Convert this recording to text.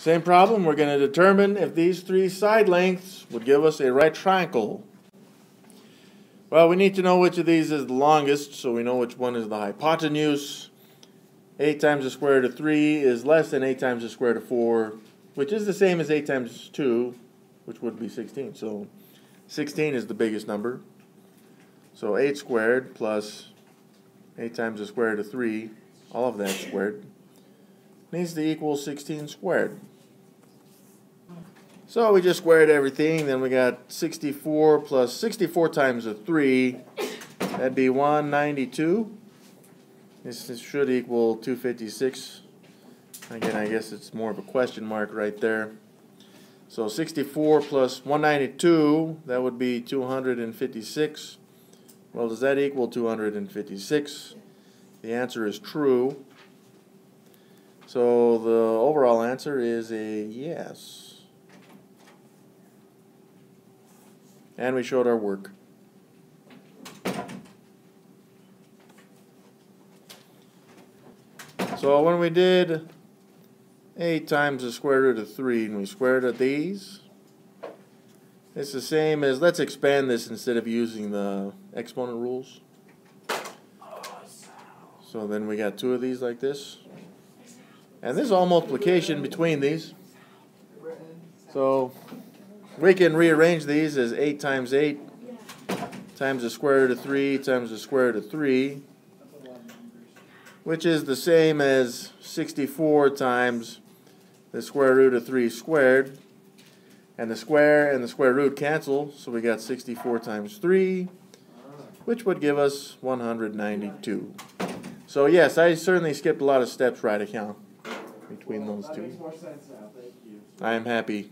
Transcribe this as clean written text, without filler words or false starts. Same problem, we're going to determine if these three side lengths would give us a right triangle. Well, we need to know which of these is the longest, so we know which one is the hypotenuse. 8 times the square root of 3 is less than 8 times the square root of 4, which is the same as 8 times 2, which would be 16. So 16 is the biggest number. So 8 squared plus 8 times the square root of 3, all of that squared, needs to equal 16 squared. So we just squared everything, then we got 64 plus 64 times a 3, that'd be 192. This should equal 256. Again, I guess it's more of a question mark right there. So 64 plus 192, that would be 256. Well, does that equal 256? The answer is true. So the overall answer is a yes. And we showed our work. So when we did 8 times the square root of 3 and we squared at these, it's the same as, let's expand this instead of using the exponent rules. So then we got two of these like this. And this is all multiplication between these. So we can rearrange these as 8 times 8 times the square root of 3 times the square root of 3, which is the same as 64 times the square root of 3 squared. And the square root cancel, so we got 64 times 3, which would give us 192. So yes, I certainly skipped a lot of steps right account between those two. I am happy.